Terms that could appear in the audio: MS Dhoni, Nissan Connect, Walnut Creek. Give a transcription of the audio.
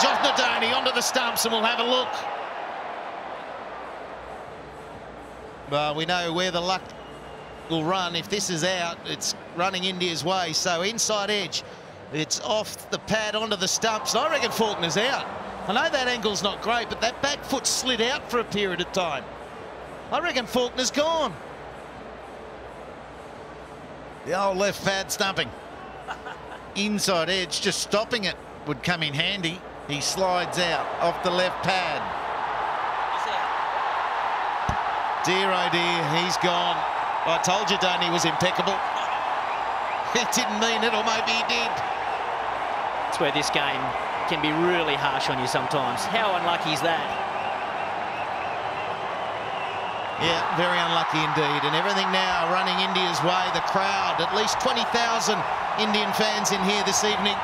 challenge off the Dhoni onto the stumps, and we'll have a look. Well, we know where the luck will run. If this is out, it's running India's way. So inside edge, it's off the pad onto the stumps. I reckon Faulkner's out. I know that angle's not great, but that back foot slid out for a period of time. I reckon Faulkner's gone. The old left fad stumping. Inside edge, just stopping it would come in handy. He slides out off the left pad. Dear, oh dear, he's gone. I told you Dhoni was impeccable. He didn't mean it, or maybe he did. That's where this game can be really harsh on you sometimes. How unlucky is that? Yeah, very unlucky indeed. And everything now running India's way. The crowd, at least 20,000 Indian fans in here this evening.